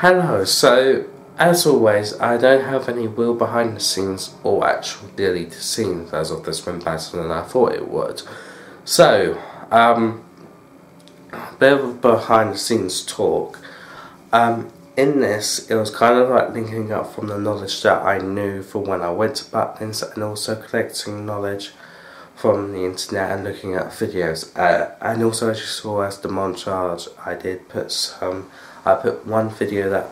Hello, so as always, I don't have any real behind the scenes or actual deleted scenes as of this went better than I thought it would. So, bit of behind the scenes talk. In this, it was kind of like linking up from the knowledge that I knew from when I went to Butlins and also collecting knowledge from the internet and looking at videos. And also, as you saw as the montage, I did put some. I put one video that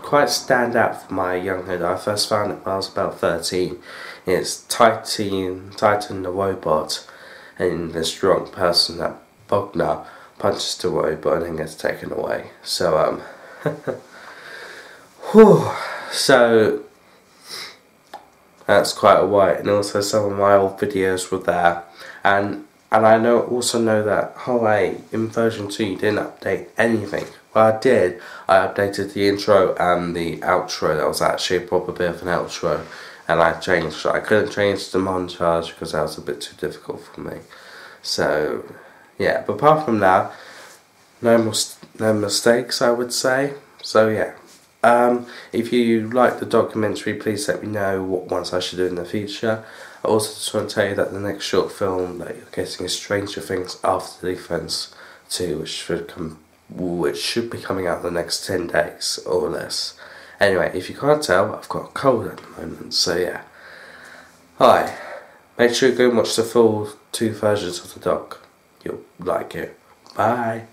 quite stand out for my younghood. I first found it when I was about 13. It's Titan the robot, and this drunk person that Bogner punches the robot and then gets taken away. So so that's quite a while. And also some of my old videos were there, and I also know that in version 2 you didn't update anything. Well, I did. I updated the intro and the outro. That was actually a proper bit of an outro, and I changed. I couldn't change the montage because that was a bit too difficult for me. So, yeah. But apart from that, no mistakes, I would say. So yeah. If you like the documentary, please let me know what ones I should do in the future. I also just want to tell you that the next short film that you're getting is Stranger Things After Defense 2, which should be coming out in the next 10 days or less. Anyway, if you can't tell, I've got a cold at the moment, so yeah. Hi, make sure you go and watch the full 2 versions of the doc. You'll like it. Bye.